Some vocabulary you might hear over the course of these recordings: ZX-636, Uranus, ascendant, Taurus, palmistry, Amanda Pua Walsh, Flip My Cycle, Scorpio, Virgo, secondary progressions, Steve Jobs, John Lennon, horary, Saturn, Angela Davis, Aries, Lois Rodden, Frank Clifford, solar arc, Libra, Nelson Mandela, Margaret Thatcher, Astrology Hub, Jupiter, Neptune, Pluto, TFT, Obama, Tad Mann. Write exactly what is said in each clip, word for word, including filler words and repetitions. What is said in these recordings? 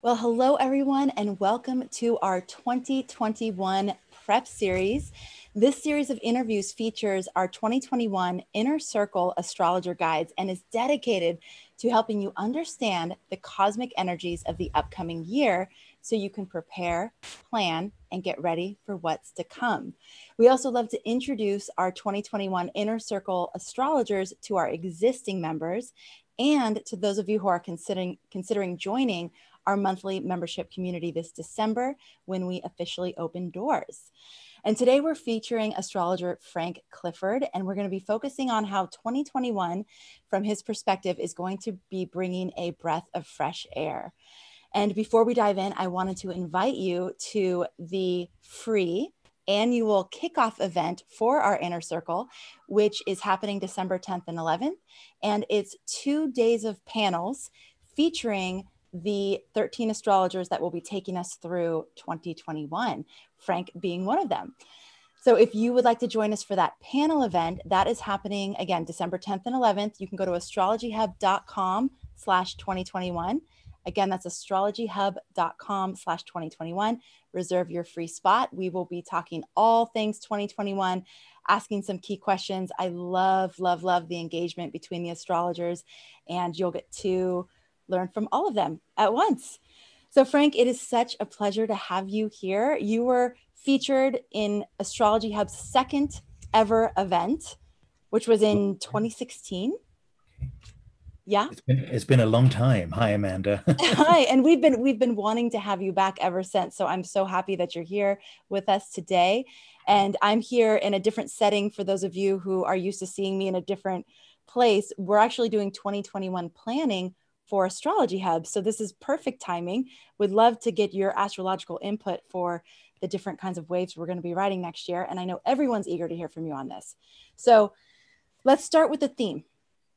Well, hello, everyone, and welcome to our twenty twenty-one Prep Series. This series of interviews features our twenty twenty-one Inner Circle Astrologer Guides and is dedicated to helping you understand the cosmic energies of the upcoming year so you can prepare, plan, and get ready for what's to come. We also love to introduce our twenty twenty-one Inner Circle Astrologers to our existing members and to those of you who are considering, considering joining our monthly membership community this December when we officially open doors. And today we're featuring astrologer Frank Clifford, and we're going to be focusing on how twenty twenty-one, from his perspective, is going to be bringing a breath of fresh air. And before we dive in, I wanted to invite you to the free annual kickoff event for our Inner Circle, which is happening December tenth and eleventh. And it's two days of panels featuring the thirteen astrologers that will be taking us through twenty twenty-one, Frank being one of them. So if you would like to join us for that panel event, that is happening again, December tenth and eleventh. You can go to astrology hub dot com slash twenty twenty-one. Again, that's astrology hub dot com slash twenty twenty-one. Reserve your free spot. We will be talking all things twenty twenty-one, asking some key questions. I love, love, love the engagement between the astrologers, and you'll get to learn from all of them at once. So Frank, it is such a pleasure to have you here. You were featured in Astrology Hub's second ever event, which was in twenty sixteen. Yeah, it's been, it's been a long time. Hi, Amanda. Hi, and we've been we've been wanting to have you back ever since. So I'm so happy that you're here with us today. And I'm here in a different setting for those of you who are used to seeing me in a different place. We're actually doing twenty twenty-one planning for Astrology Hub. So this is perfect timing. Would love to get your astrological input for the different kinds of waves we're going to be riding next year. And I know everyone's eager to hear from you on this. So let's start with the theme.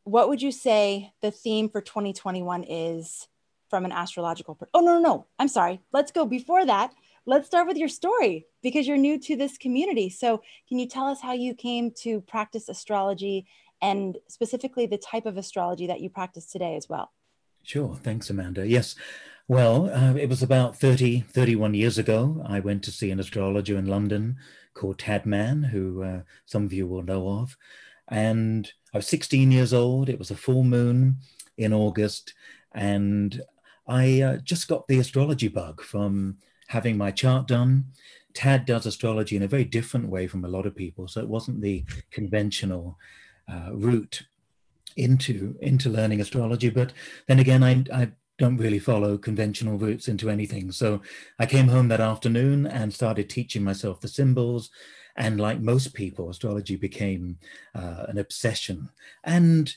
What would you say the theme for twenty twenty-one is from an astrological perspective? Oh, no, no, no. I'm sorry. Let's go before that. Let's start with your story, because you're new to this community. So can you tell us how you came to practice astrology, and specifically the type of astrology that you practice today as well? Sure. Thanks, Amanda. Yes. Well, uh, it was about thirty, thirty-one years ago. I went to see an astrologer in London called Tad Mann, who uh, some of you will know of. And I was sixteen years old. It was a full moon in August. And I uh, just got the astrology bug from having my chart done. Tad does astrology in a very different way from a lot of people. So it wasn't the conventional uh, route into into learning astrology. But then again, I, I don't really follow conventional routes into anything. So I came home that afternoon and started teaching myself the symbols. And like most people, astrology became uh, an obsession. And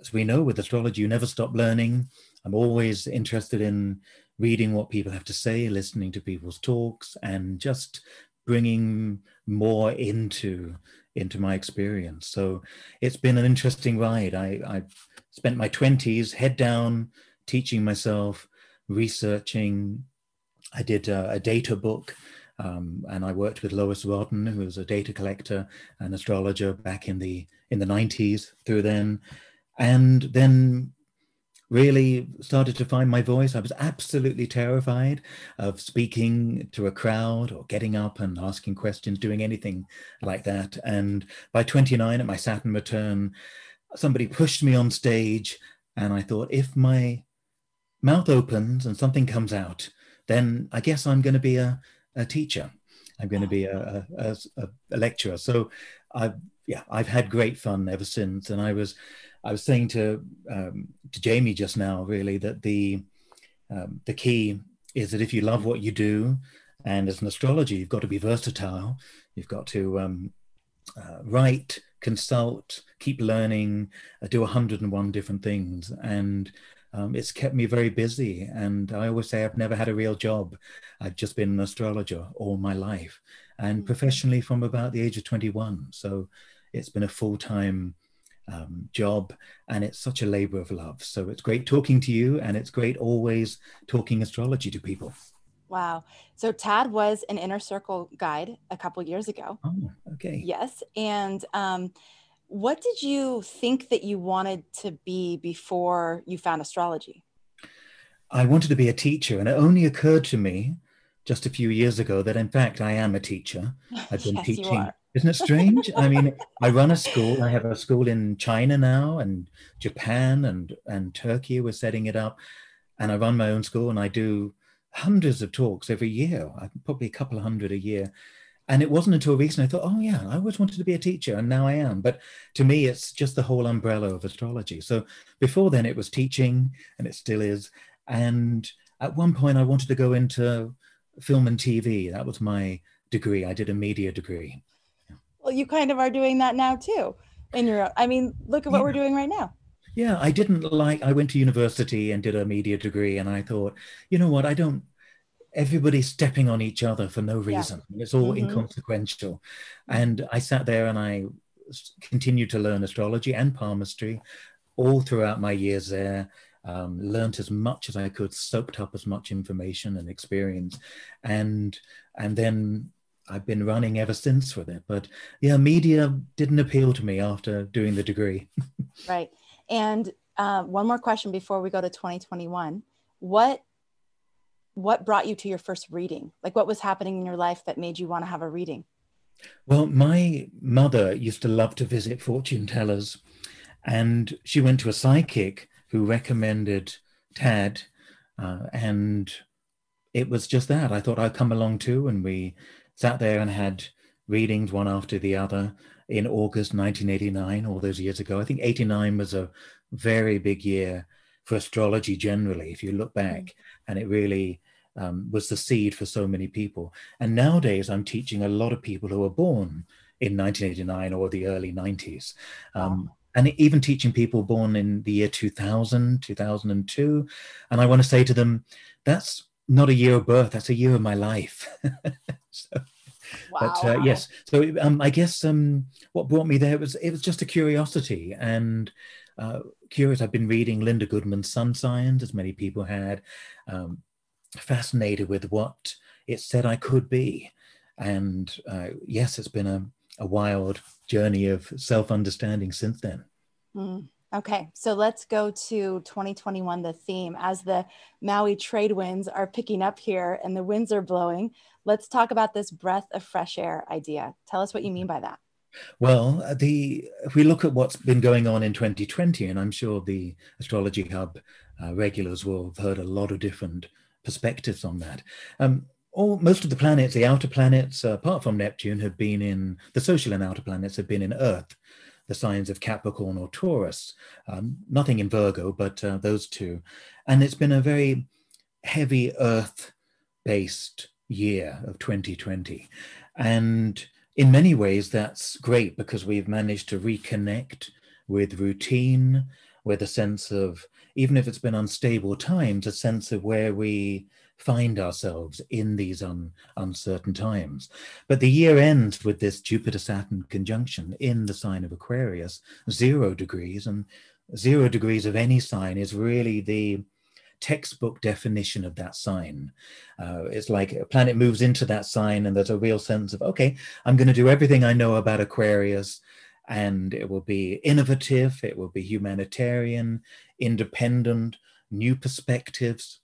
as we know, with astrology, you never stop learning. I'm always interested in reading what people have to say, listening to people's talks, and just bringing more into into my experience. So it's been an interesting ride. I, I spent my twenties head down, teaching myself, researching. I did a, a data book, um, and I worked with Lois Rodden, who was a data collector and astrologer back in the in the nineties through then, and then really started to find my voice. I was absolutely terrified of speaking to a crowd or getting up and asking questions, doing anything like that. And by twenty-nine, at my Saturn return, somebody pushed me on stage, and I thought, if my mouth opens and something comes out, then I guess I'm going to be a, a teacher. I'm going to be a, a, a, a lecturer. So I've, yeah, I've had great fun ever since. And I was I was saying to um, to Jamie just now, really, that the um, the key is that if you love what you do, and as an astrologer, you've got to be versatile. You've got to um, uh, write, consult, keep learning, uh, do a hundred and one different things. And um, it's kept me very busy. And I always say I've never had a real job. I've just been an astrologer all my life, and professionally from about the age of twenty-one. So it's been a full-time Um, job, and it's such a labor of love. So it's great talking to you, and it's great always talking astrology to people. Wow. So Tad was an Inner Circle guide a couple years ago. Oh, okay. Yes. And um, what did you think that you wanted to be before you found astrology? I wanted to be a teacher, and it only occurred to me just a few years ago that in fact I am a teacher. I've been yes, teaching. Isn't it strange? I mean, I run a school. I have a school in China now, and Japan, and and Turkey. We're setting it up, and I run my own school, and I do hundreds of talks every year. I probably a couple of hundred a year. And it wasn't until recently I thought, oh yeah, I always wanted to be a teacher, and now I am. But to me, it's just the whole umbrella of astrology. So before then, it was teaching, and it still is. And at one point, I wanted to go into film and T V. That was my degree. I did a media degree. Well, you kind of are doing that now too, in your own. I mean, look at what yeah. we're doing right now. Yeah, I didn't like, I went to university and did a media degree, and I thought, you know what, I don't, everybody's stepping on each other for no reason. Yeah. It's all mm-hmm. inconsequential. And I sat there and I continued to learn astrology and palmistry all throughout my years there. Um, learned as much as I could, soaked up as much information and experience. And, and then I've been running ever since with it. But yeah, media didn't appeal to me after doing the degree. Right. And uh, one more question before we go to twenty twenty-one. What what brought you to your first reading? Like, what was happening in your life that made you want to have a reading? Well, my mother used to love to visit fortune tellers. And she went to a psychic who recommended Tad. Uh, and it was just that. I thought I'd come along too. And we sat there and had readings one after the other in August nineteen eighty-nine, all those years ago. I think eighty-nine was a very big year for astrology generally, if you look back, and it really um, was the seed for so many people. And nowadays I'm teaching a lot of people who were born in nineteen eighty-nine or the early nineties. Um, wow. And even teaching people born in the year two thousand, two thousand two. And I want to say to them, that's not a year of birth, that's a year of my life. So, wow. But uh, yes, so um, I guess um, what brought me there was, it was just a curiosity. And uh, curious, I've been reading Linda Goodman's Sun Signs, as many people had, um, fascinated with what it said I could be. And uh, yes, it's been a, a wild journey of self-understanding since then. Mm. Okay, so let's go to twenty twenty-one, the theme. As the Maui trade winds are picking up here and the winds are blowing, let's talk about this breath of fresh air idea. Tell us what you mean by that. Well, the if we look at what's been going on in twenty twenty, and I'm sure the Astrology Hub uh, regulars will have heard a lot of different perspectives on that. Um, all, most of the planets, the outer planets, uh, apart from Neptune, have been in, the social and outer planets have been in Earth, the signs of Capricorn or Taurus, um, nothing in Virgo, but uh, those two. And it's been a very heavy earth-based year of twenty twenty. And in many ways, that's great because we've managed to reconnect with routine, with a sense of, even if it's been unstable times, a sense of where we find ourselves in these un, uncertain times. But the year ends with this Jupiter-Saturn conjunction in the sign of Aquarius, zero degrees, and zero degrees of any sign is really the textbook definition of that sign. Uh, it's like a planet moves into that sign and there's a real sense of, okay, I'm going to do everything I know about Aquarius, and it will be innovative, it will be humanitarian, independent, new perspectives.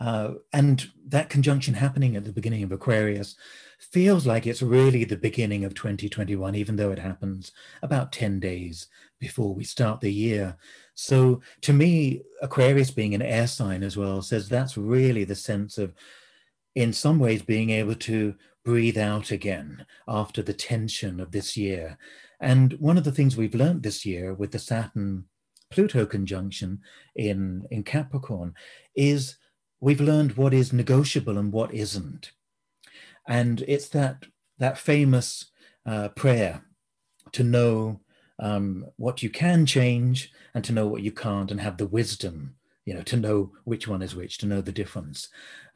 Uh, and that conjunction happening at the beginning of Aquarius feels like it's really the beginning of twenty twenty-one, even though it happens about ten days before we start the year. So to me, Aquarius being an air sign as well says that's really the sense of, in some ways, being able to breathe out again after the tension of this year. And one of the things we've learned this year with the Saturn-Pluto conjunction in, in Capricorn is we've learned what is negotiable and what isn't. And it's that, that famous uh, prayer to know um, what you can change and to know what you can't, and have the wisdom, you know, to know which one is which, to know the difference.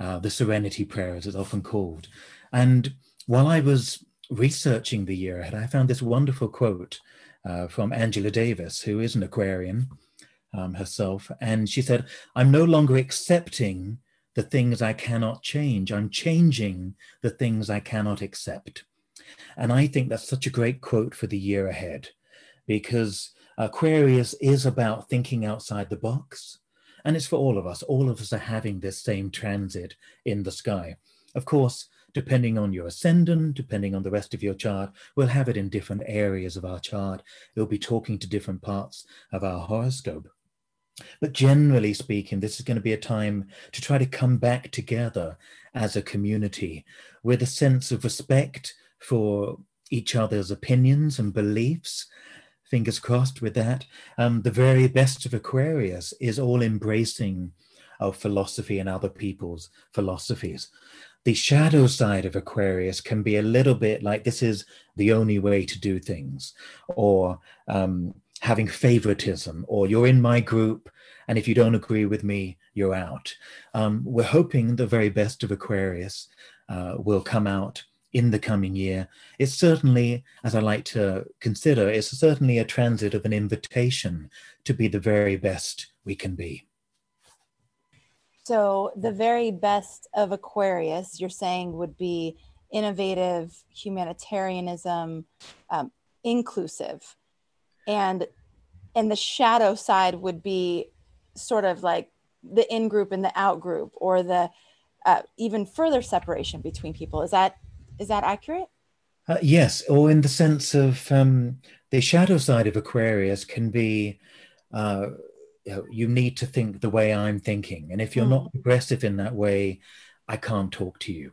Uh, the serenity prayer, as it's often called. And while I was researching the year ahead, I found this wonderful quote uh, from Angela Davis, who is an Aquarian, Um, herself, and she said, "I'm no longer accepting the things I cannot change. I'm changing the things I cannot accept." And I think that's such a great quote for the year ahead, because Aquarius is about thinking outside the box And it's for all of us. All of us are having this same transit in the sky. Of course, depending on your ascendant, depending on the rest of your chart, we'll have it in different areas of our chart. It'll be talking to different parts of our horoscope. But generally speaking, this is going to be a time to try to come back together as a community with a sense of respect for each other's opinions and beliefs. Fingers crossed with that. Um, the very best of Aquarius is all embracing of philosophy and other people's philosophies. The shadow side of Aquarius can be a little bit like this is the only way to do things, or um, having favoritism, or you're in my group, and if you don't agree with me, you're out. Um, we're hoping the very best of Aquarius uh, will come out in the coming year. It's certainly, as I like to consider, it's certainly a transit of an invitation to be the very best we can be. So the very best of Aquarius, you're saying, would be innovative, humanitarianism, um, inclusive. And, and the shadow side would be sort of like the in-group and the out-group, or the uh, even further separation between people. Is that Is that accurate? Uh, yes, or in the sense of um, the shadow side of Aquarius can be, uh, you know, you need to think the way I'm thinking. And if you're mm. not progressive in that way, I can't talk to you.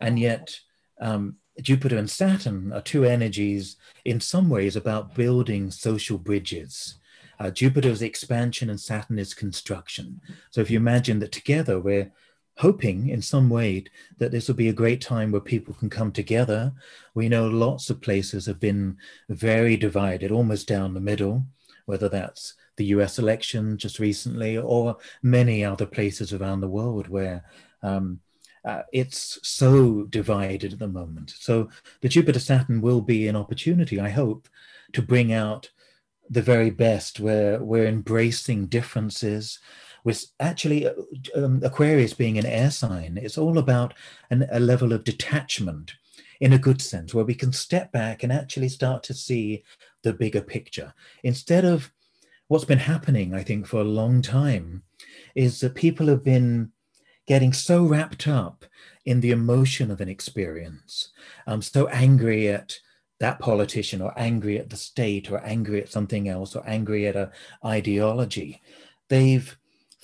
And yet um, Jupiter and Saturn are two energies in some ways about building social bridges. Uh, Jupiter is expansion and Saturn is construction. So if you imagine that together we're hoping in some way that this will be a great time where people can come together. We know lots of places have been very divided, almost down the middle, whether that's the U S election just recently or many other places around the world where um, uh, it's so divided at the moment. So the Jupiter-Saturn will be an opportunity, I hope, to bring out the very best where we're embracing differences. With actually um, Aquarius being an air sign, it's all about an, a level of detachment in a good sense, where we can step back and actually start to see the bigger picture. Instead of what's been happening, I think, for a long time, is that people have been getting so wrapped up in the emotion of an experience, um, so angry at that politician, or angry at the state, or angry at something else, or angry at an ideology. They've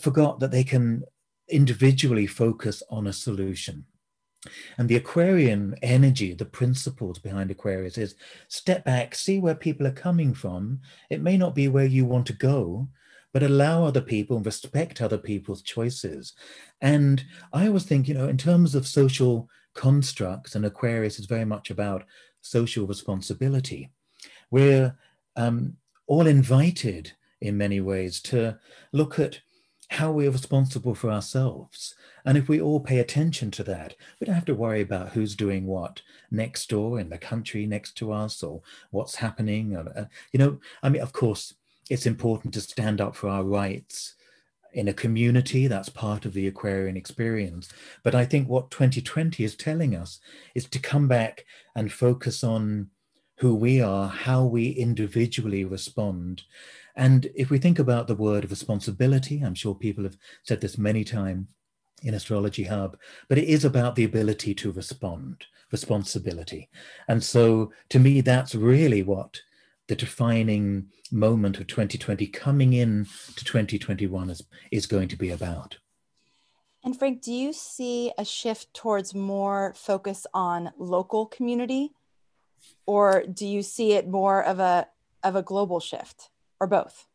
forgot that they can individually focus on a solution. And the Aquarian energy, the principles behind Aquarius is step back, see where people are coming from. It may not be where you want to go, but allow other people and respect other people's choices. And I always think, you know, in terms of social constructs, and Aquarius is very much about social responsibility. We're um, all invited in many ways to look at how we are responsible for ourselves. And if we all pay attention to that, we don't have to worry about who's doing what next door in the country next to us, or what's happening. Or, uh, you know, I mean, of course, it's important to stand up for our rights in a community. That's part of the Aquarian experience. But I think what twenty twenty is telling us is to come back and focus on who we are, how we individually respond. And if we think about the word responsibility, I'm sure people have said this many times in Astrology Hub, but it is about the ability to respond, responsibility. And so to me, that's really what the defining moment of twenty twenty coming in to twenty twenty-one is, is going to be about. And Frank, do you see a shift towards more focus on local community? Or do you see it more of a, of a global shift? Or both?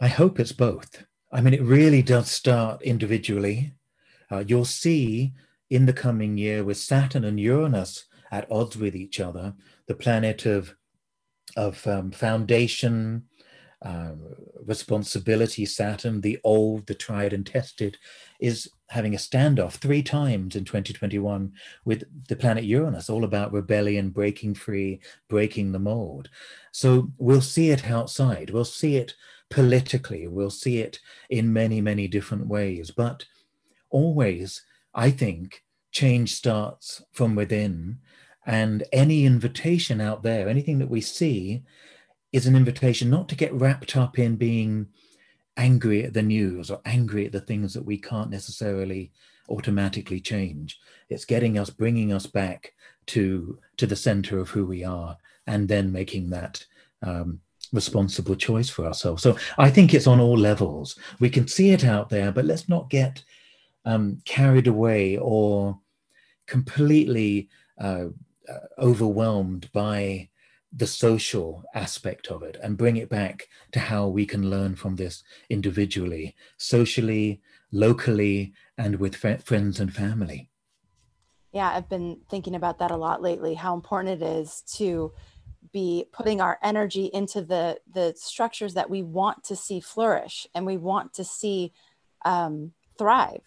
I hope it's both. I mean, it really does start individually. Uh, you'll see in the coming year with Saturn and Uranus at odds with each other, the planet of, of um, foundation, um, responsibility, Saturn, the old, the tried and tested, is having a standoff three times in twenty twenty-one with the planet Uranus, all about rebellion, breaking free, breaking the mold. So we'll see it outside, we'll see it politically, we'll see it in many, many different ways. But always, I think, change starts from within. And any invitation out there, anything that we see, is an invitation not to get wrapped up in being angry at the news or angry at the things that we can't necessarily automatically change. It's getting us, bringing us back to, to the center of who we are, and then making that um, responsible choice for ourselves. So I think it's on all levels. We can see it out there, but let's not get um, carried away or completely uh, overwhelmed by the social aspect of it, and bring it back to how we can learn from this individually, socially, locally, and with fr- friends and family. Yeah, I've been thinking about that a lot lately, how important it is to be putting our energy into the, the structures that we want to see flourish and we want to see um, thrive.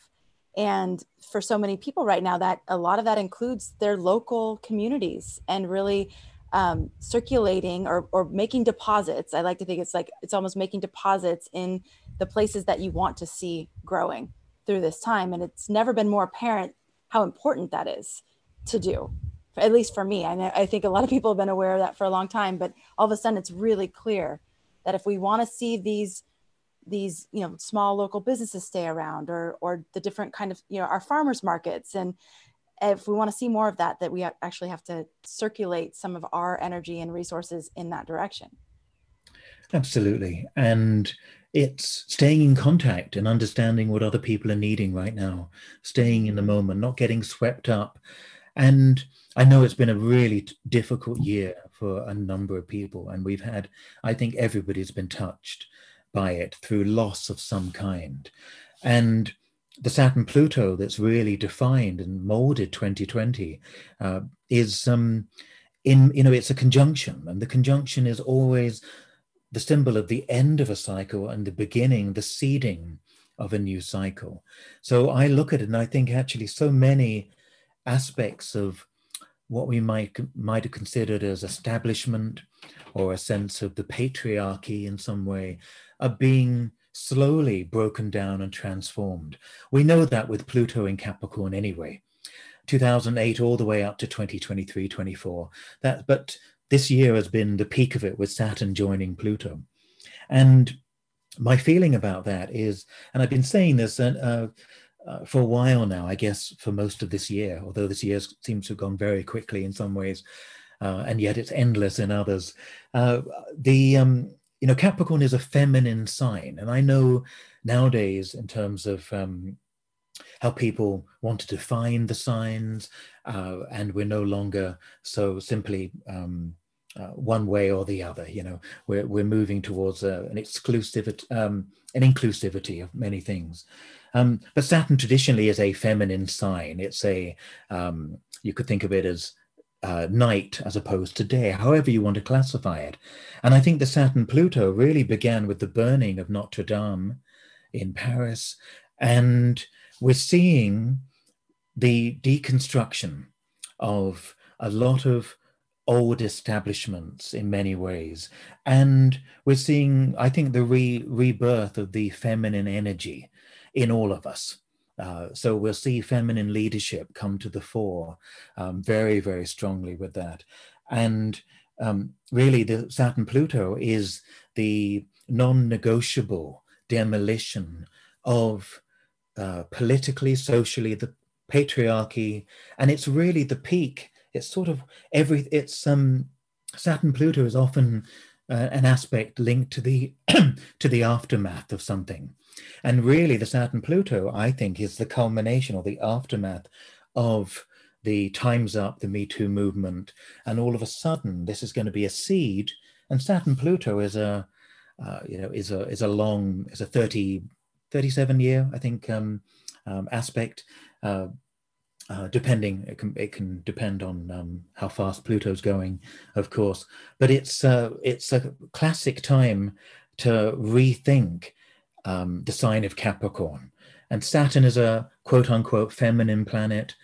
And for so many people right now, that a lot of that includes their local communities, and really um, circulating or, or making deposits. I like to think it's like, it's almost making deposits in the places that you want to see growing through this time. And it's never been more apparent how important that is to do, at least for me. And I think a lot of people have been aware of that for a long time, but all of a sudden it's really clear that if we want to see these, these, you know, small local businesses stay around, or, or the different kind of, you know, our farmers markets. And if we want to see more of that, that we actually have to circulate some of our energy and resources in that direction. Absolutely. And it's staying in contact and understanding what other people are needing right now, staying in the moment, not getting swept up. And I know it's been a really t- difficult year for a number of people. And we've had, I think everybody's been touched by it through loss of some kind. And the Saturn Pluto that's really defined and molded twenty twenty uh, is, um, in you know, it's a conjunction. And the conjunction is always the symbol of the end of a cycle and the beginning, the seeding of a new cycle. So I look at it and I think actually so many aspects of what we might might have considered as establishment or a sense of the patriarchy in some way are being slowly broken down and transformed. We know that with Pluto in Capricorn anyway, two thousand eight all the way up to twenty twenty-three, twenty-four. That, but this year has been the peak of it with Saturn joining Pluto. And my feeling about that is, and I've been saying this and uh, Uh, for a while now, I guess, for most of this year, although this year seems to have gone very quickly in some ways, uh, and yet it's endless in others. Uh, the, um, you know, Capricorn is a feminine sign. And I know nowadays, in terms of um, how people want to define the signs, uh, and we're no longer so simply um, uh, one way or the other, you know, we're, we're moving towards uh, an exclusivity, um, an inclusivity of many things. Um, but Saturn traditionally is a feminine sign. It's a, um, you could think of it as uh, night as opposed to day, however you want to classify it. And I think the Saturn Pluto really began with the burning of Notre Dame in Paris. And we're seeing the deconstruction of a lot of old establishments in many ways. And we're seeing, I think, the re- rebirth of the feminine energy in all of us. Uh, so we'll see feminine leadership come to the fore um, very, very strongly with that. And um, really the Saturn Pluto is the non-negotiable demolition of uh, politically, socially, the patriarchy. And it's really the peak. It's sort of every, it's um, Saturn Pluto is often uh, an aspect linked to the to the aftermath of something. And really the Saturn Pluto, I think, is the culmination or the aftermath of the Time's Up, the Me Too movement. And all of a sudden, this is going to be a seed. And Saturn Pluto is a, uh, you know, is a, is a long, is a thirty, thirty-seven year, I think, um, um, aspect, uh, uh, depending, it can, it can depend on um, how fast Pluto's going, of course. But it's, uh, it's a classic time to rethink Um, the sign of Capricorn. And Saturn is a quote-unquote feminine planet.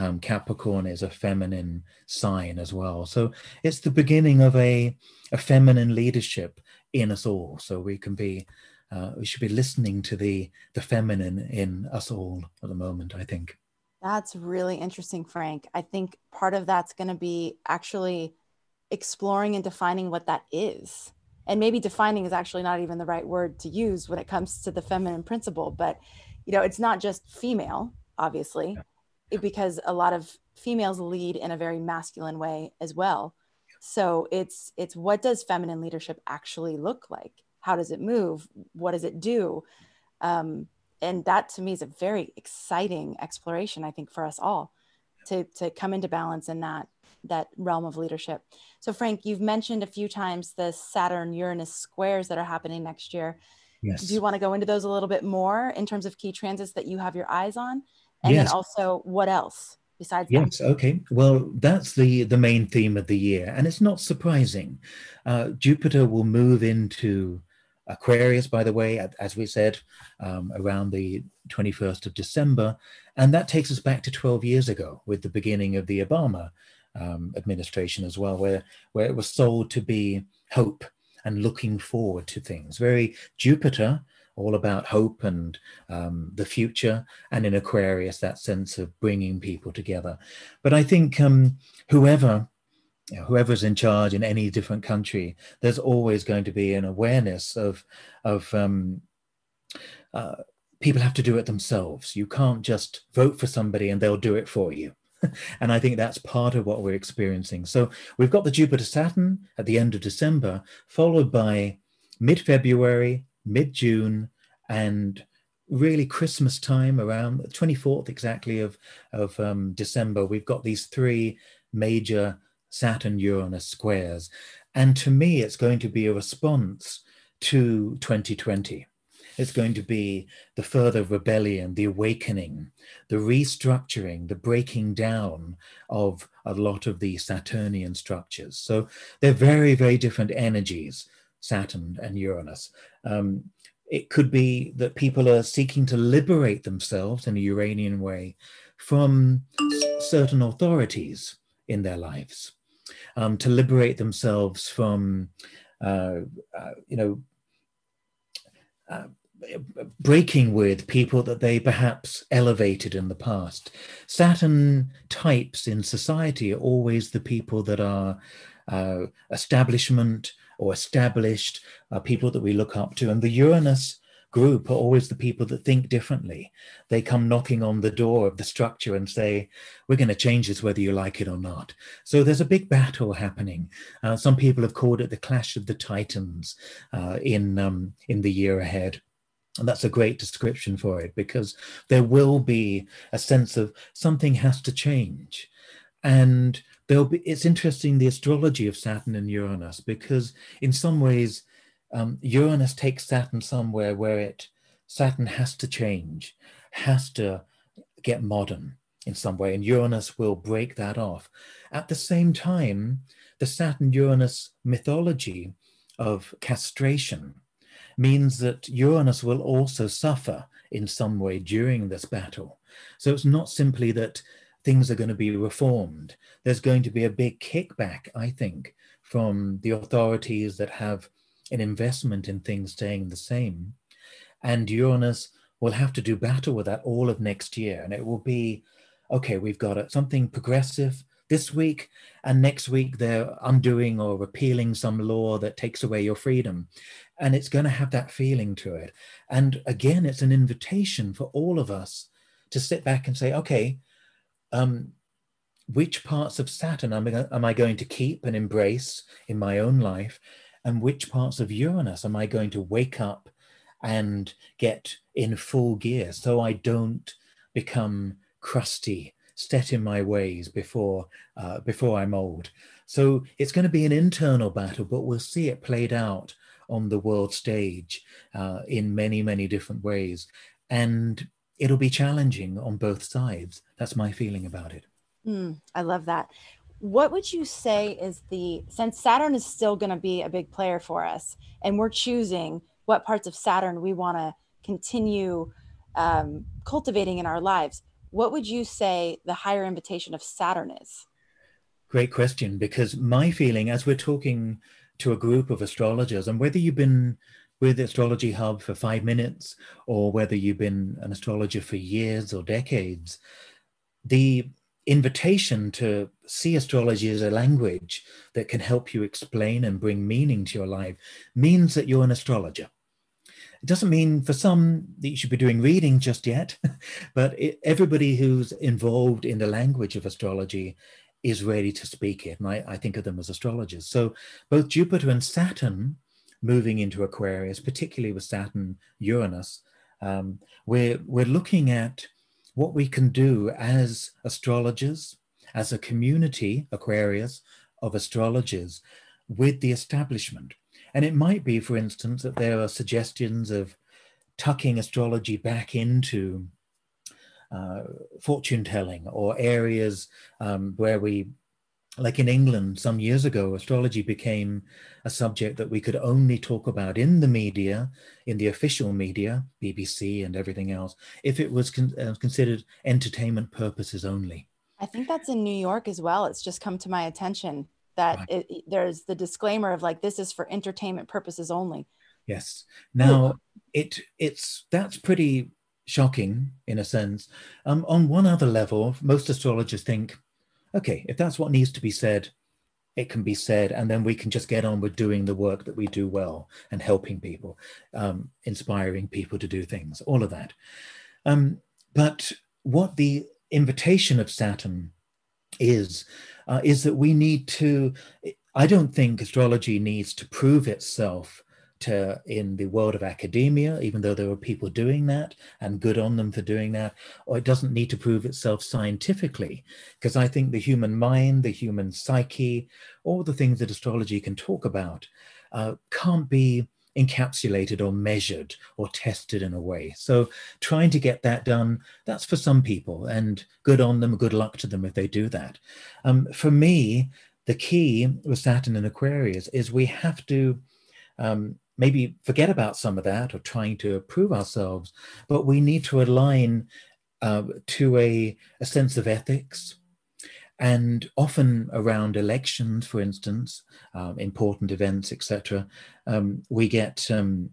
Um, Capricorn is a feminine sign as well. So it's the beginning of a, a feminine leadership in us all. So we can be, uh, we should be listening to the, the feminine in us all at the moment, I think. That's really interesting, Frank. I think part of that's going to be actually exploring and defining what that is. and maybe defining is actually not even the right word to use when it comes to the feminine principle, but, you know, it's not just female, obviously, it, because a lot of females lead in a very masculine way as well. So it's, it's what does feminine leadership actually look like? How does it move? What does it do? Um, and that to me is a very exciting exploration, I think, for us all to, to come into balance in that, that realm of leadership. So Frank, you've mentioned a few times the Saturn Uranus squares that are happening next year. Yes. Do you want to go into those a little bit more in terms of key transits that you have your eyes on? And yes. then also what else besides that? Yes, okay. Well, that's the, the main theme of the year. And it's not surprising. Uh, Jupiter will move into Aquarius, by the way, as we said, um, around the twenty-first of December. And that takes us back to twelve years ago with the beginning of the Obama um, administration as well, where, where it was sold to be hope and looking forward to things. Very Jupiter, all about hope and um, the future, and in Aquarius, that sense of bringing people together. But I think um, whoever, you know, whoever's in charge in any different country, there's always going to be an awareness of, of um, uh, people have to do it themselves. You can't just vote for somebody and they'll do it for you. And I think that's part of what we're experiencing. So we've got the Jupiter-Saturn at the end of December, followed by mid-February, mid-June, and really Christmas time around the twenty-fourth exactly of, of um, December. We've got these three major Saturn-Uranus squares. And to me, it's going to be a response to twenty twenty. It's going to be the further rebellion, the awakening, the restructuring, the breaking down of a lot of the Saturnian structures. So they're very, very different energies, Saturn and Uranus. Um, it could be that people are seeking to liberate themselves in a Uranian way from certain authorities in their lives, um, to liberate themselves from, uh, uh, you know, uh, breaking with people that they perhaps elevated in the past. Saturn types in society are always the people that are uh, establishment or established, uh, people that we look up to. And the Uranus group are always the people that think differently. They come knocking on the door of the structure and say, we're going to change this whether you like it or not. So there's a big battle happening. Uh, some people have called it the clash of the titans uh, in, um, in the year ahead. And that's a great description for it, because there will be a sense of something has to change. And there'll be, it's interesting, the astrology of Saturn and Uranus, because in some ways, Um, Uranus takes Saturn somewhere where it, Saturn has to change, has to get modern in some way, and Uranus will break that off. At the same time, the Saturn-Uranus mythology of castration means that Uranus will also suffer in some way during this battle. So it's not simply that things are going to be reformed. There's going to be a big kickback, I think, from the authorities that have an investment in things staying the same. And Uranus will have to do battle with that all of next year. And it will be, okay, we've got something progressive this week, and next week they're undoing or repealing some law that takes away your freedom. And it's going to have that feeling to it. And again, it's an invitation for all of us to sit back and say, okay, um, which parts of Saturn am I, am I going to keep and embrace in my own life? And which parts of Uranus am I going to wake up and get in full gear so I don't become crusty, set in my ways before, uh, before I'm old? So it's going to be an internal battle, but we'll see it played out on the world stage uh, in many, many different ways. And it'll be challenging on both sides. That's my feeling about it. Mm, I love that. What would you say is the, since Saturn is still going to be a big player for us, and we're choosing what parts of Saturn we want to continue um, cultivating in our lives, what would you say the higher invitation of Saturn is? Great question, because my feeling as we're talking to a group of astrologers, and whether you've been with Astrology Hub for five minutes, or whether you've been an astrologer for years or decades, the invitation to see astrology as a language that can help you explain and bring meaning to your life means that you're an astrologer. It doesn't mean for some that you should be doing reading just yet, but it, everybody who's involved in the language of astrology is ready to speak it. And I, I think of them as astrologers. So both Jupiter and Saturn moving into Aquarius, particularly with Saturn, Uranus, um, we're, we're looking at what we can do as astrologers, as a community, Aquarius, of astrologers with the establishment. And it might be, for instance, that there are suggestions of tucking astrology back into uh, fortune telling or areas um, where we, like in England some years ago, astrology became a subject that we could only talk about in the media, in the official media, B B C and everything else, if it was con uh, considered entertainment purposes only. I think that's in New York as well. It's just come to my attention that right. it, it, there's the disclaimer of like, this is for entertainment purposes only. Yes. Now, it it's that's pretty shocking in a sense. Um, on one other level, most astrologers think, okay, if that's what needs to be said, it can be said, and then we can just get on with doing the work that we do well and helping people, um, inspiring people to do things, all of that. Um, but what the invitation of Saturn is, uh, is that we need to, I don't think astrology needs to prove itself to in the world of academia, even though there are people doing that and good on them for doing that, or it doesn't need to prove itself scientifically, because I think the human mind, the human psyche, all the things that astrology can talk about uh, can't be encapsulated or measured or tested in a way. So trying to get that done, that's for some people, and good on them, good luck to them if they do that. Um, for me, the key with Saturn and Aquarius is we have to um, maybe forget about some of that or trying to prove ourselves, but we need to align uh, to a, a sense of ethics. And often around elections, for instance, um, important events, et cetera, um, we get um,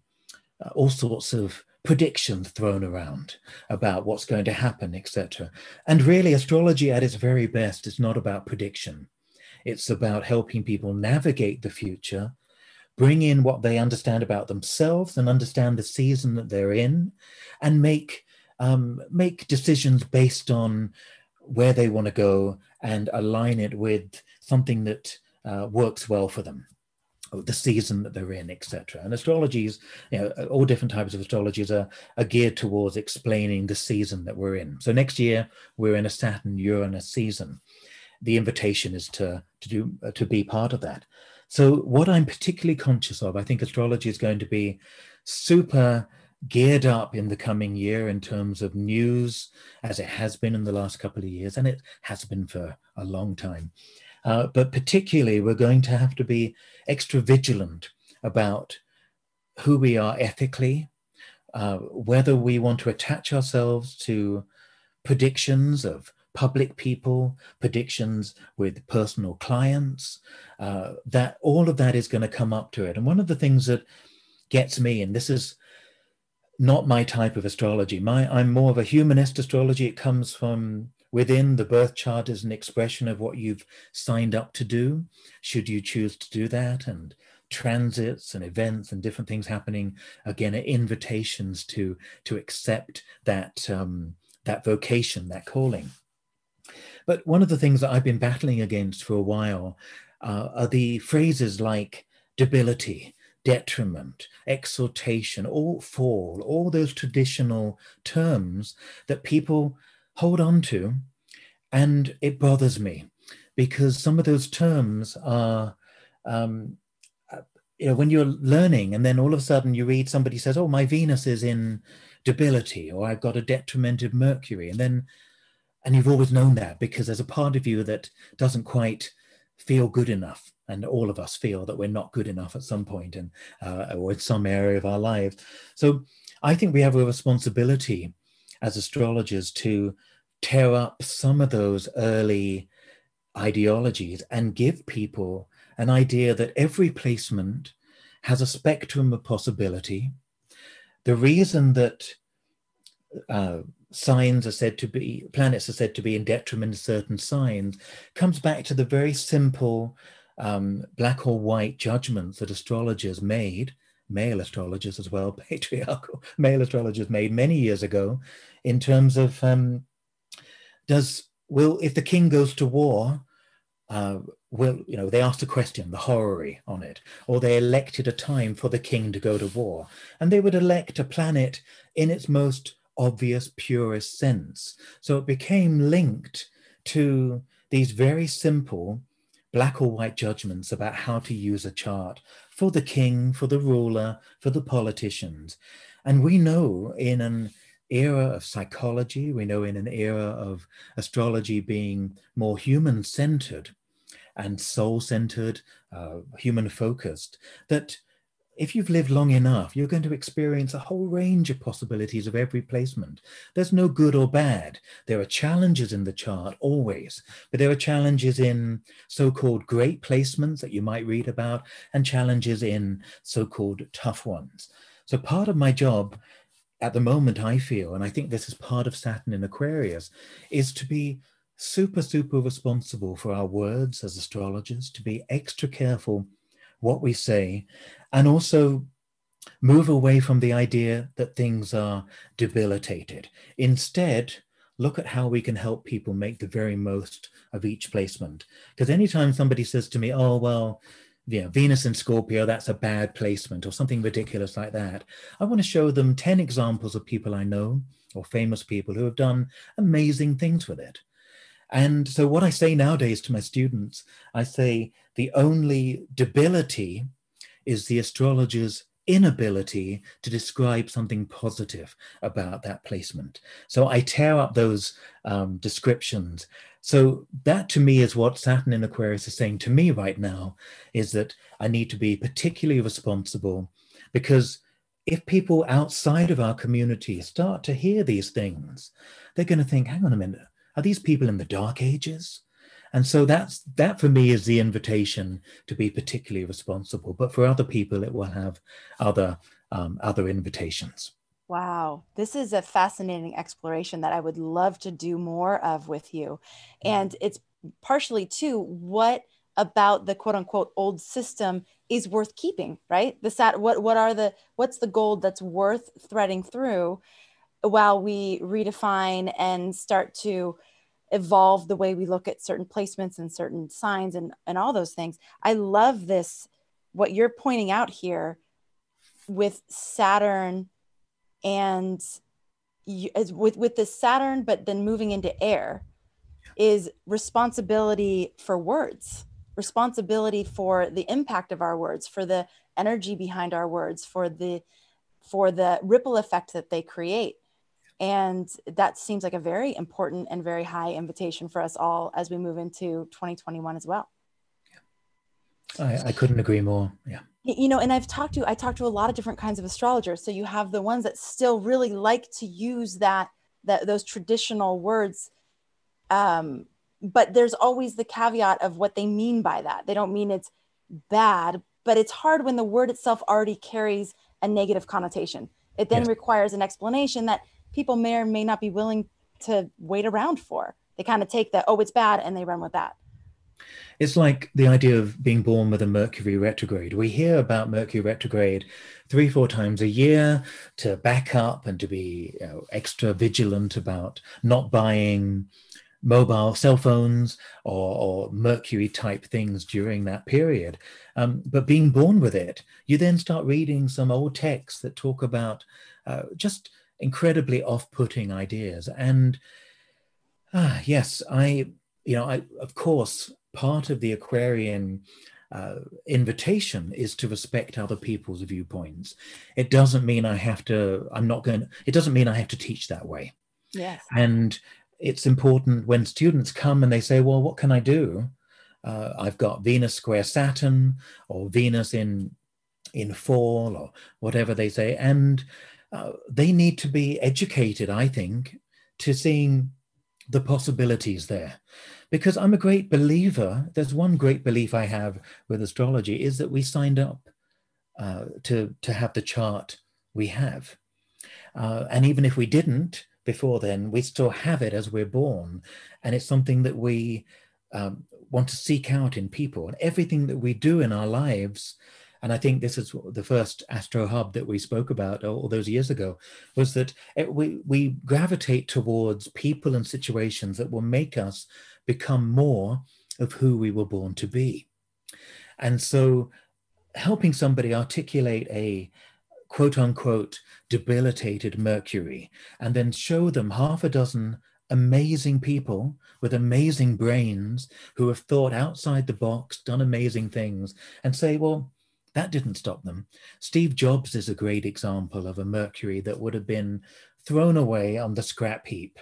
all sorts of predictions thrown around about what's going to happen, et cetera. And really, astrology at its very best is not about prediction. It's about helping people navigate the future, bring in what they understand about themselves and understand the season that they're in, and make, um, make decisions based on where they want to go and align it with something that uh, works well for them, the season that they're in, et cetera. And astrologies, you know, all different types of astrologies are, are geared towards explaining the season that we're in. So next year, we're in a Saturn-Uranus season. The invitation is to, to, do, uh, to be part of that. So what I'm particularly conscious of, I think astrology is going to be super geared up in the coming year in terms of news, as it has been in the last couple of years, and it has been for a long time. Uh, but particularly, we're going to have to be extra vigilant about who we are ethically, uh, whether we want to attach ourselves to predictions of public people, predictions with personal clients, uh, that all of that is going to come up to it. And one of the things that gets me, and this is not my type of astrology. My, I'm more of a humanist astrology. It comes from within. The birth chart is an expression of what you've signed up to do, should you choose to do that, and transits and events and different things happening, again, are invitations to, to accept that, um, that vocation, that calling. But one of the things that I've been battling against for a while uh, are the phrases like debility, detriment, exhortation, all fall, all those traditional terms that people hold on to. And it bothers me because some of those terms are, um, you know, when you're learning and then all of a sudden you read somebody says, oh, my Venus is in debility, or I've got a detrimented Mercury. And then, and you've always known that because there's a part of you that doesn't quite feel good enough. And all of us feel that we're not good enough at some point and, uh, or in some area of our lives. So I think we have a responsibility as astrologers to tear up some of those early ideologies and give people an idea that every placement has a spectrum of possibility. The reason that uh, signs are said to be, planets are said to be in detriment to certain signs, comes back to the very simple um, black or white judgments that astrologers made, male astrologers as well, patriarchal male astrologers made many years ago, in terms of um, does, will, if the king goes to war, uh, will, you know, they asked a question, the horary on it, or they elected a time for the king to go to war. And they would elect a planet in its most obvious, purest sense. So it became linked to these very simple black or white judgments about how to use a chart for the king, for the ruler, for the politicians. And we know in an era of psychology, we know in an era of astrology being more human-centered and soul-centered, uh, human-focused, that if you've lived long enough, you're going to experience a whole range of possibilities of every placement. There's no good or bad. There are challenges in the chart always, but there are challenges in so-called great placements that you might read about and challenges in so-called tough ones. So part of my job at the moment, I feel, and I think this is part of Saturn in Aquarius, is to be super, super responsible for our words as astrologers, to be extra careful what we say, and also move away from the idea that things are debilitated. Instead, look at how we can help people make the very most of each placement. Because anytime somebody says to me, oh, well, you know, Venus in Scorpio, that's a bad placement, or something ridiculous like that, I want to show them ten examples of people I know, or famous people who have done amazing things with it. And so what I say nowadays to my students, I say the only debility is the astrologer's inability to describe something positive about that placement. So I tear up those um, descriptions. So that to me is what Saturn in Aquarius is saying to me right now, is that I need to be particularly responsible, because if people outside of our community start to hear these things, they're going to think, hang on a minute, are these people in the Dark Ages? And so that's, that for me is the invitation to be particularly responsible. But for other people, it will have other, um, other invitations. Wow. This is a fascinating exploration that I would love to do more of with you. And it's partially too, what about the quote unquote old system is worth keeping, right? The sat, what, what are the, what's the gold that's worth threading through while we redefine and start to evolve the way we look at certain placements and certain signs and, and all those things. I love this, what you're pointing out here with Saturn and you, as with, with the Saturn, but then moving into air is responsibility for words, responsibility for the impact of our words, for the energy behind our words, for the, for the ripple effect that they create. And that seems like a very important and very high invitation for us all as we move into twenty twenty-one as well. Yeah. I, I couldn't agree more. Yeah. You know, and I've talked to, I talked to a lot of different kinds of astrologers. So you have the ones that still really like to use that, that those traditional words. Um, but there's always the caveat of what they mean by that. They don't mean it's bad, but it's hard when the word itself already carries a negative connotation. It then yes. requires an explanation that people may or may not be willing to wait around for. They kind of take that, oh, it's bad, and they run with that. It's like the idea of being born with a Mercury retrograde. We hear about Mercury retrograde three, four times a year to back up and to be, you know, extra vigilant about not buying mobile cell phones or, or Mercury type things during that period. Um, but being born with it, you then start reading some old texts that talk about uh, just incredibly off-putting ideas. And uh, yes, I, you know, I, of course, part of the Aquarian uh, invitation is to respect other people's viewpoints. It doesn't mean I have to, I'm not going, it doesn't mean I have to teach that way. Yes. And it's important when students come and they say, well, what can I do? Uh, I've got Venus square Saturn or Venus in, in fall or whatever they say. And Uh, they need to be educated, I think, to seeing the possibilities there. Because I'm a great believer, there's one great belief I have with astrology is that we signed up uh, to, to have the chart we have. Uh, and even if we didn't, before then, we still have it as we're born. And it's something that we um, want to seek out in people and everything that we do in our lives. And I think this is the first Astro Hub that we spoke about all those years ago, was that it, we, we gravitate towards people and situations that will make us become more of who we were born to be. And so helping somebody articulate a quote unquote debilitated Mercury, and then show them half a dozen amazing people with amazing brains who have thought outside the box, done amazing things, and say, well, that didn't stop them. Steve Jobs is a great example of a Mercury that would have been thrown away on the scrap heap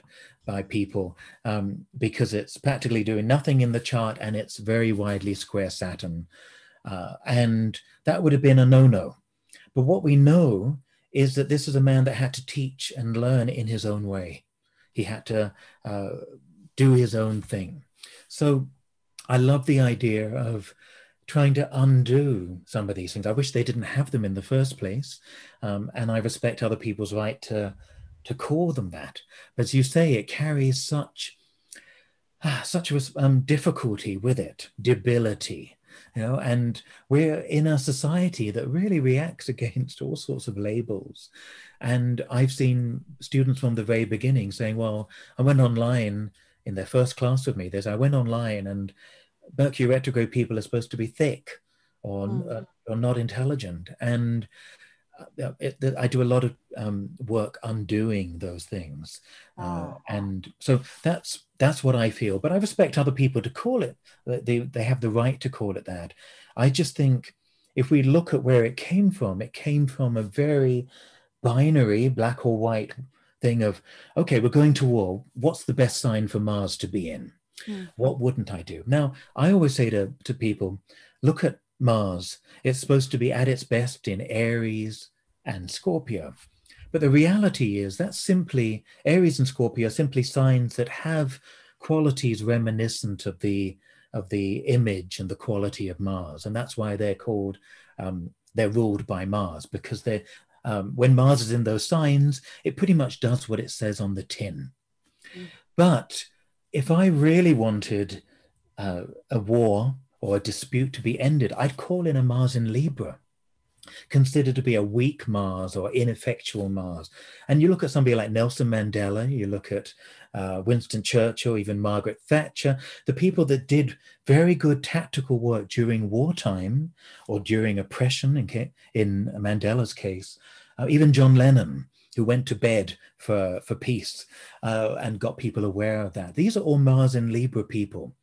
by people um, because it's practically doing nothing in the chart and it's very widely square Saturn. Uh, and that would have been a no-no. But what we know is that this is a man that had to teach and learn in his own way. He had to uh, do his own thing. So I love the idea of trying to undo some of these things. I wish they didn't have them in the first place. Um, and I respect other people's right to, to call them that. But as you say, it carries such, ah, such a um, difficulty with it, debility, you know, and we're in a society that really reacts against all sorts of labels. And I've seen students from the very beginning saying, well, I went online in their first class with me, there's, I went online and Mercury retrograde people are supposed to be thick or, mm. uh, or not intelligent. And uh, it, I do a lot of um, work undoing those things. Uh, oh. And so that's that's what I feel. But I respect other people to call it. They, they have the right to call it that. I just think if we look at where it came from, it came from a very binary black or white thing of, okay, we're going to war. What's the best sign for Mars to be in? Mm. What wouldn't I do? Now, I always say to, to people, look at Mars. It's supposed to be at its best in Aries and Scorpio. But the reality is that simply Aries and Scorpio are simply signs that have qualities reminiscent of the, of the image and the quality of Mars. And that's why they're called, um, they're ruled by Mars, because they're, um, when Mars is in those signs, it pretty much does what it says on the tin. Mm. But if I really wanted uh, a war or a dispute to be ended, I'd call in a Mars in Libra, considered to be a weak Mars or ineffectual Mars. And you look at somebody like Nelson Mandela, you look at uh, Winston Churchill, even Margaret Thatcher, the people that did very good tactical work during wartime or during oppression, in, ca in Mandela's case, uh, even John Lennon, who went to bed for, for peace uh, and got people aware of that. These are all Mars in Libra people.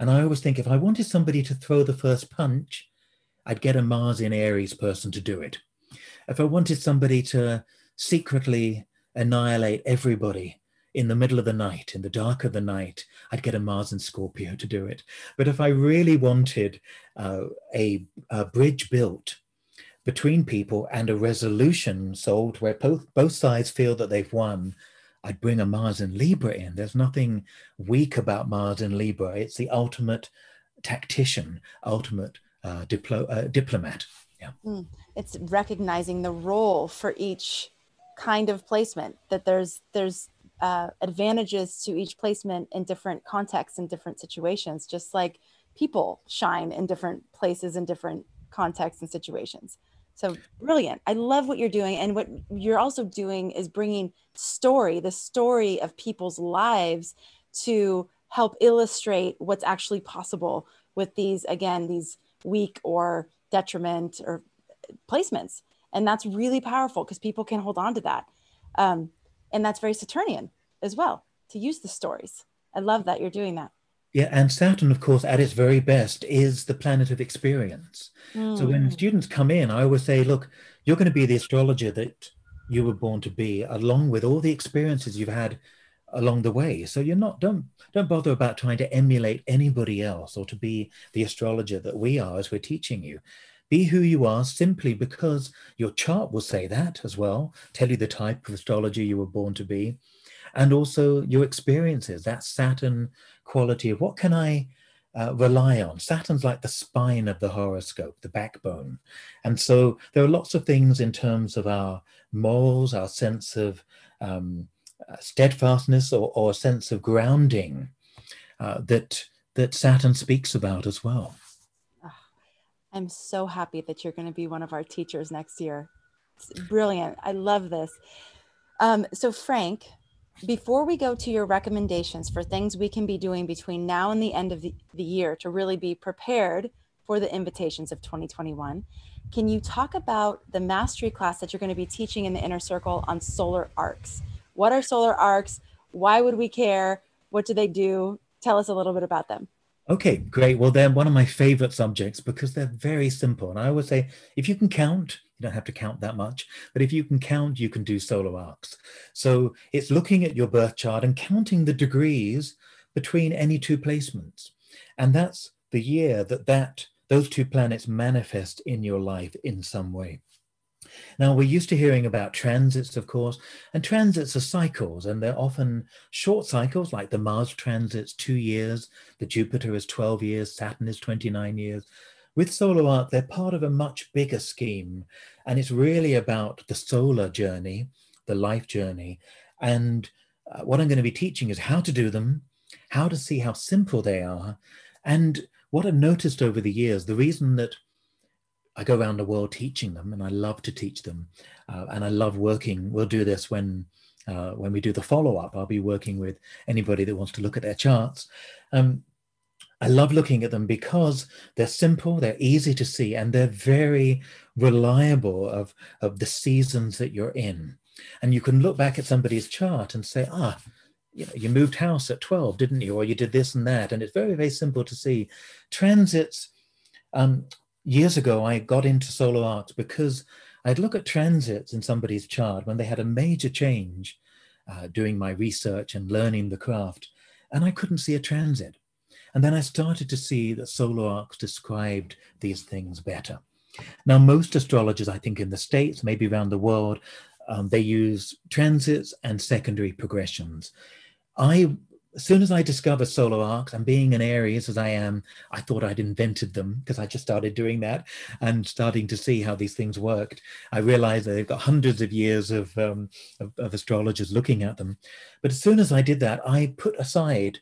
And I always think if I wanted somebody to throw the first punch, I'd get a Mars in Aries person to do it. If I wanted somebody to secretly annihilate everybody in the middle of the night, in the dark of the night, I'd get a Mars in Scorpio to do it. But if I really wanted uh, a, a bridge built between people and a resolution solved where both, both sides feel that they've won, I'd bring a Mars in Libra in. There's nothing weak about Mars in Libra. It's the ultimate tactician, ultimate uh, diplo uh, diplomat. Yeah. Mm. It's recognizing the role for each kind of placement, that there's, there's uh, advantages to each placement in different contexts and different situations, just like people shine in different places and different contexts and situations. So brilliant. I love what you're doing. And what you're also doing is bringing story, the story of people's lives, to help illustrate what's actually possible with these, again, these weak or detriment or placements. And that's really powerful because people can hold on to that. Um, and that's very Saturnian as well, to use the stories. I love that you're doing that. Yeah, and Saturn, of course, at its very best is the planet of experience. Mm. So when students come in, I always say, look, you're going to be the astrologer that you were born to be, along with all the experiences you've had along the way. So you're not, don't, don't bother about trying to emulate anybody else or to be the astrologer that we are as we're teaching you. Be who you are simply because your chart will say that as well, tell you the type of astrologer you were born to be. And also your experiences, that Saturn quality of what can I uh, rely on? Saturn's like the spine of the horoscope, the backbone. And so there are lots of things in terms of our morals, our sense of um, uh, steadfastness or, or sense of grounding uh, that that Saturn speaks about as well. Oh, I'm so happy that you're going to be one of our teachers next year. It's brilliant. I love this. Um, so Frank, before we go to your recommendations for things we can be doing between now and the end of the, the year to really be prepared for the invitations of twenty twenty-one, can you talk about the mastery class that you're going to be teaching in the Inner Circle on solar arcs? What are solar arcs? Why would we care? What do they do? Tell us a little bit about them. Okay, great. Well, they're one of my favorite subjects because they're very simple. And I always say, if you can count, you don't have to count that much, but if you can count, you can do solar arcs. So it's looking at your birth chart and counting the degrees between any two placements. And that's the year that that those two planets manifest in your life in some way. Now, we're used to hearing about transits, of course, and transits are cycles, and they're often short cycles, like the Mars transit's two years, the Jupiter is twelve years, Saturn is twenty-nine years. With solar arc, they're part of a much bigger scheme, and it's really about the solar journey, the life journey, and uh, what I'm going to be teaching is how to do them, how to see how simple they are, and what I've noticed over the years, the reason that I go around the world teaching them, and I love to teach them, uh, and I love working. We'll do this when uh, when we do the follow-up. I'll be working with anybody that wants to look at their charts. Um, I love looking at them because they're simple, they're easy to see, and they're very reliable of, of the seasons that you're in. And you can look back at somebody's chart and say, ah, you know, you moved house at twelve, didn't you? Or you did this and that. And it's very, very simple to see. Transits, um, years ago, I got into solar arcs because I'd look at transits in somebody's chart when they had a major change uh, doing my research and learning the craft, and I couldn't see a transit. And then I started to see that solar arcs described these things better. Now, most astrologers, I think in the States, maybe around the world, Um, they use transits and secondary progressions. I, as soon as I discovered solar arcs, and being an Aries as I am, I thought I'd invented them because I just started doing that and starting to see how these things worked. I realized that they've got hundreds of years of, um, of, of astrologers looking at them. But as soon as I did that, I put aside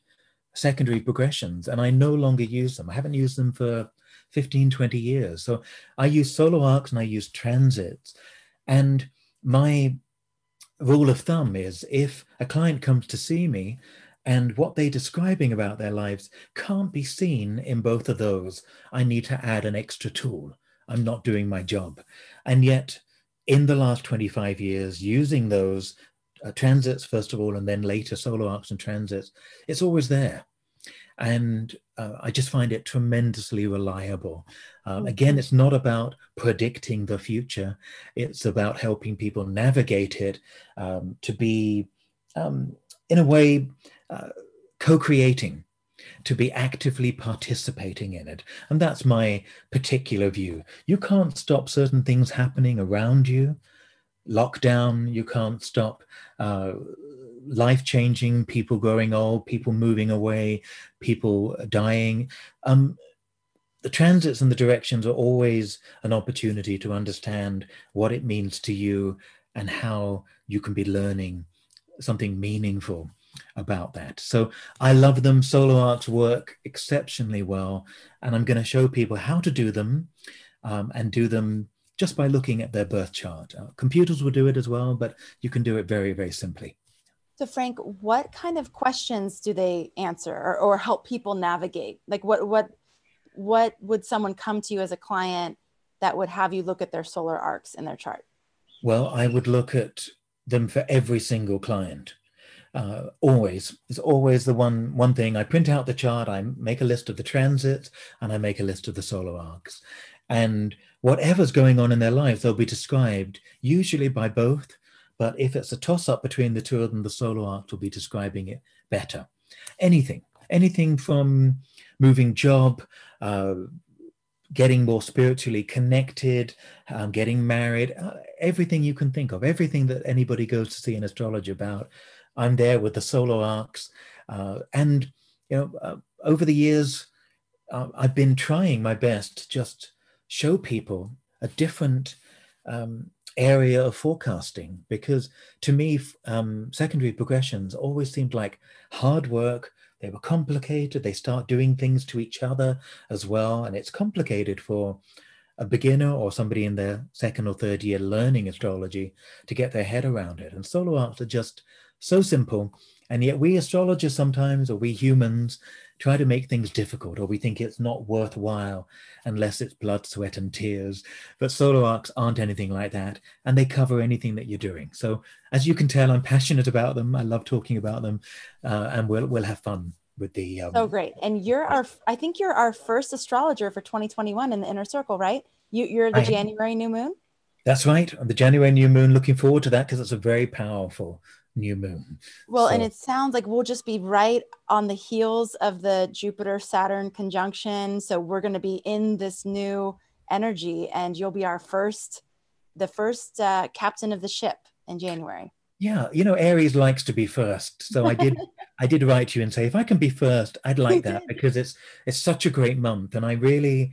secondary progressions and I no longer use them. I haven't used them for fifteen, twenty years. So I use solar arcs and I use transits. And my rule of thumb is if a client comes to see me and what they're describing about their lives can't be seen in both of those, I need to add an extra tool. I'm not doing my job. And yet in the last twenty-five years, using those uh, transits, first of all, and then later solar arcs and transits, it's always there. And uh, I just find it tremendously reliable. Um, again, it's not about predicting the future. It's about helping people navigate it um, to be, um, in a way, uh, co-creating, to be actively participating in it. And that's my particular view. You can't stop certain things happening around you. Lockdown, you can't stop uh, life-changing, people growing old, people moving away, people dying. Um, the transits and the directions are always an opportunity to understand what it means to you and how you can be learning something meaningful about that. So I love them. Solar arcs work exceptionally well, and I'm going to show people how to do them um, and do them just by looking at their birth chart. Uh, computers will do it as well, but you can do it very, very simply. So Frank, what kind of questions do they answer or, or help people navigate? Like what, what, what would someone come to you as a client that would have you look at their solar arcs in their chart? Well, I would look at them for every single client. Uh, always, it's always the one one thing. I print out the chart, I make a list of the transits, and I make a list of the solar arcs. And whatever's going on in their life, they'll be described usually by both. But if it's a toss-up between the two of them, the solar arc will be describing it better. Anything, anything from moving job, uh, getting more spiritually connected, um, getting married, uh, everything you can think of, everything that anybody goes to see an astrologer about, I'm there with the solar arcs. Uh, and you know, uh, over the years, uh, I've been trying my best to just show people a different Um, area of forecasting, because to me, um, secondary progressions always seemed like hard work. They were complicated. They start doing things to each other as well. And it's complicated for a beginner or somebody in their second or third year learning astrology to get their head around it. And solo arts are just so simple. And yet we astrologers sometimes, or we humans, try to make things difficult, or we think it's not worthwhile unless it's blood, sweat, and tears. But solo arcs aren't anything like that, and they cover anything that you're doing. So as you can tell, I'm passionate about them. I love talking about them, uh, and we'll we'll have fun with the. Um, oh, great! And you're our, I think you're our first astrologer for twenty twenty-one in the Inner Circle, right? You you're the I, January new moon. That's right, the January new moon. Looking forward to that because it's a very powerful new moon. Well, so, and it sounds like we'll just be right on the heels of the Jupiter Saturn conjunction. So we're going to be in this new energy, and you'll be our first, the first uh, captain of the ship in January. Yeah, you know, Aries likes to be first. So I did, I did write you and say, if I can be first, I'd like that, because it's it's such a great month, and I really,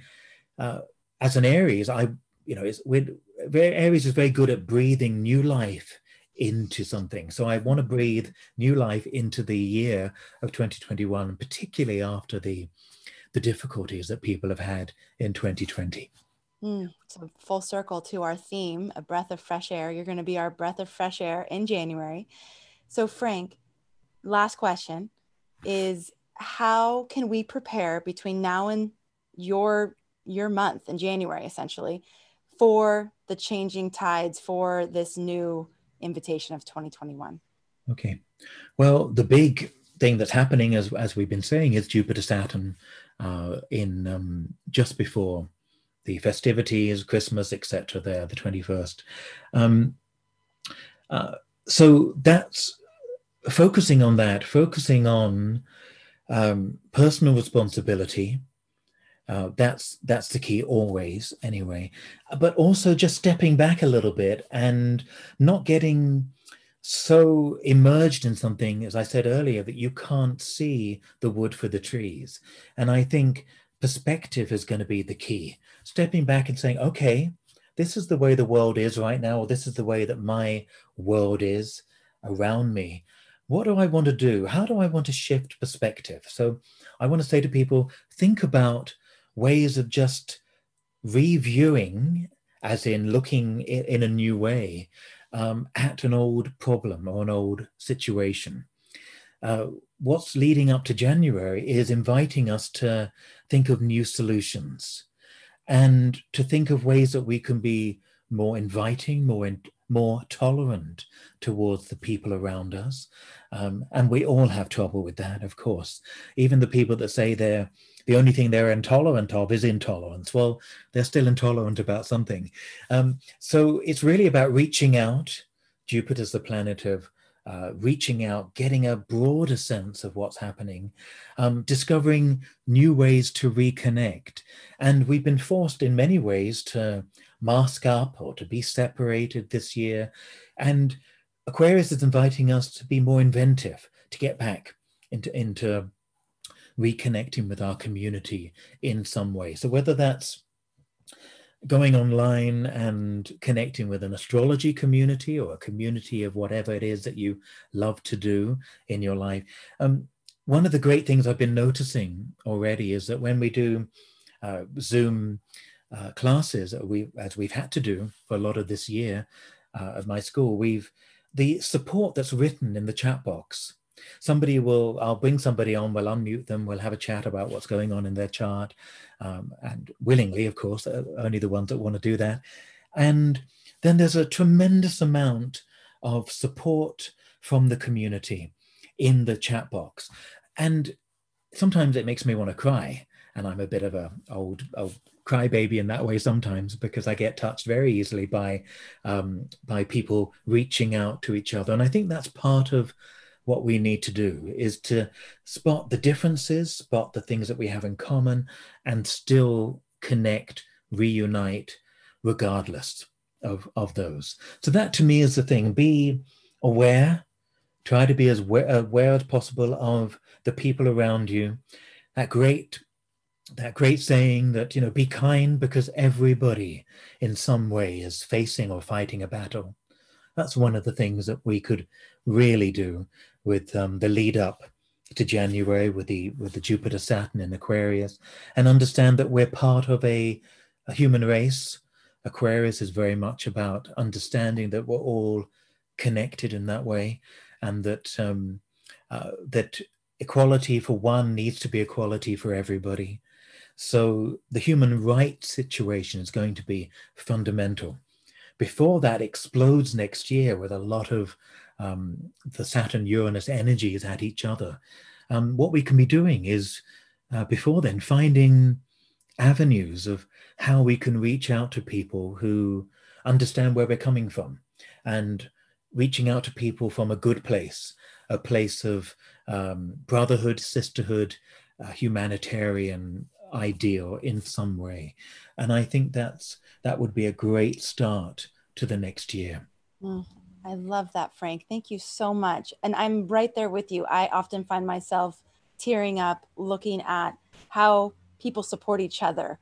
uh, as an Aries, I you know, it's we're, Aries is very good at breathing new life into something. So I want to breathe new life into the year of twenty twenty-one, particularly after the the difficulties that people have had in twenty twenty. Mm, so full circle to our theme, a breath of fresh air. You're going to be our breath of fresh air in January. So Frank, last question is, how can we prepare between now and your your month in January, essentially, for the changing tides, for this new invitation of twenty twenty-one? Okay. Well, the big thing that's happening, as as we've been saying, is Jupiter Saturn uh, in um, just before the festivities, Christmas, et cetera. There, the twenty-first. Um, uh, so that's focusing on that, focusing on um, personal responsibility. Uh, that's that's the key always, anyway. But also just stepping back a little bit and not getting so immersed in something, as I said earlier, that you can't see the wood for the trees. And I think perspective is going to be the key. Stepping back and saying, okay, this is the way the world is right now, or this is the way that my world is around me. What do I want to do? How do I want to shift perspective? So I want to say to people, think about ways of just reviewing, as in looking in a new way, um, at an old problem or an old situation. Uh, what's leading up to January is inviting us to think of new solutions and to think of ways that we can be more inviting, more in, more tolerant towards the people around us. Um, and we all have trouble with that, of course. Even the people that say they're the only thing they're intolerant of is intolerance. Well, they're still intolerant about something. Um, so it's really about reaching out. Jupiter's the planet of uh, reaching out, getting a broader sense of what's happening, um, discovering new ways to reconnect. And we've been forced in many ways to mask up or to be separated this year. And Aquarius is inviting us to be more inventive, to get back into, into reconnecting with our community in some way. So whether that's going online and connecting with an astrology community or a community of whatever it is that you love to do in your life. Um, one of the great things I've been noticing already is that when we do uh, Zoom uh, classes, we, as we've had to do for a lot of this year uh, at my school, we've the support that's written in the chat box. Somebody will, I'll bring somebody on, we'll unmute them, we'll have a chat about what's going on in their chart, um, and willingly, of course, only the ones that want to do that. And then there's a tremendous amount of support from the community in the chat box. And sometimes it makes me want to cry. And I'm a bit of a old, old crybaby in that way sometimes, because I get touched very easily by, um, by people reaching out to each other. And I think that's part of what we need to do, is to spot the differences, spot the things that we have in common, and still connect, reunite, regardless of, of those. So that to me is the thing. Be aware, try to be as aware as possible of the people around you. That great that great saying that, you know, be kind because everybody in some way is facing or fighting a battle. That's one of the things that we could really do with um, the lead up to January with the with the Jupiter, Saturn in Aquarius, and understand that we're part of a, a human race. Aquarius is very much about understanding that we're all connected in that way, and that um, uh, that equality for one needs to be equality for everybody. So the human rights situation is going to be fundamental. Before that explodes next year with a lot of um, the Saturn-Uranus energies at each other. Um, what we can be doing is, uh, before then, finding avenues of how we can reach out to people who understand where we're coming from, and reaching out to people from a good place, a place of um, brotherhood, sisterhood, uh, humanitarian ideal in some way. And I think that's that would be a great start to the next year. Mm, I love that, Frank. Thank you so much. And I'm right there with you. I often find myself tearing up looking at how people support each other.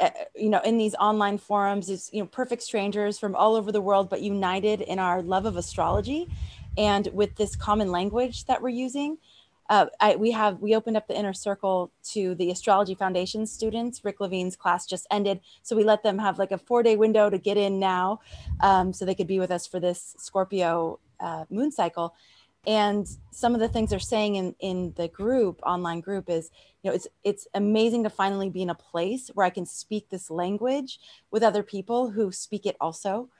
Yeah. Uh, you know, in these online forums, it's, you know, perfect strangers from all over the world, but united in our love of astrology and with this common language that we're using. Uh, I, we have, we opened up the inner circle to the Astrology Foundation students. Rick Levine's class just ended, so we let them have like a four day window to get in now, um, so they could be with us for this Scorpio uh, moon cycle. And some of the things they're saying in, in the group, online group, is, you know, it's, it's amazing to finally be in a place where I can speak this language with other people who speak it also.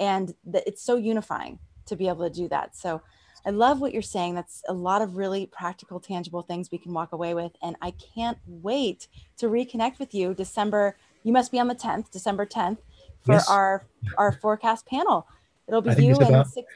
And the, it's so unifying to be able to do that. So I love what you're saying. That's a lot of really practical, tangible things we can walk away with. And I can't wait to reconnect with you December. You must be on the tenth, December tenth, for yes. our, our forecast panel. It'll be you and about, six, six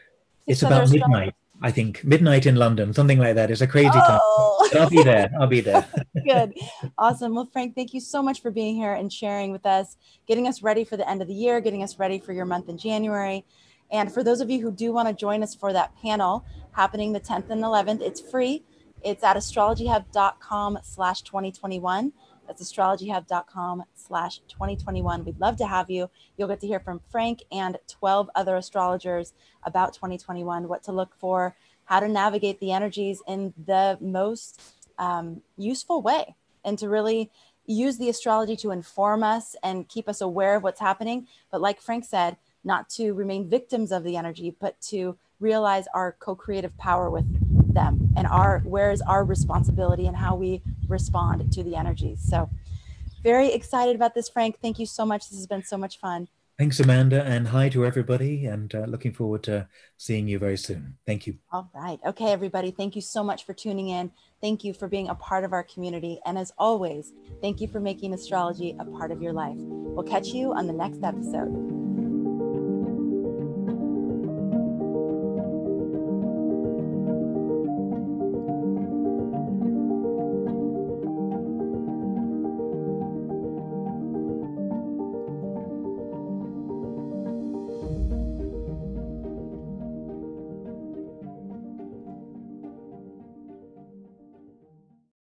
it's other about midnight. I think midnight in London, something like that. It's a crazy oh. time. But I'll be there. I'll be there. Good. Awesome. Well, Frank, thank you so much for being here and sharing with us, getting us ready for the end of the year, getting us ready for your month in January. And for those of you who do want to join us for that panel happening the tenth and eleventh, it's free. It's at astrology hub dot com slash twenty twenty-one. That's astrology hub dot com slash twenty twenty-one. We'd love to have you. You'll get to hear from Frank and twelve other astrologers about twenty twenty-one, what to look for, how to navigate the energies in the most um, useful way, and to really use the astrology to inform us and keep us aware of what's happening. But like Frank said, not to remain victims of the energy, but to realize our co-creative power with them, and our, where is our responsibility and how we respond to the energies. So very excited about this, Frank. Thank you so much. This has been so much fun. Thanks, Amanda, and hi to everybody, and uh, looking forward to seeing you very soon. Thank you. All right. Okay, everybody. Thank you so much for tuning in. Thank you for being a part of our community. And as always, thank you for making astrology a part of your life. We'll catch you on the next episode.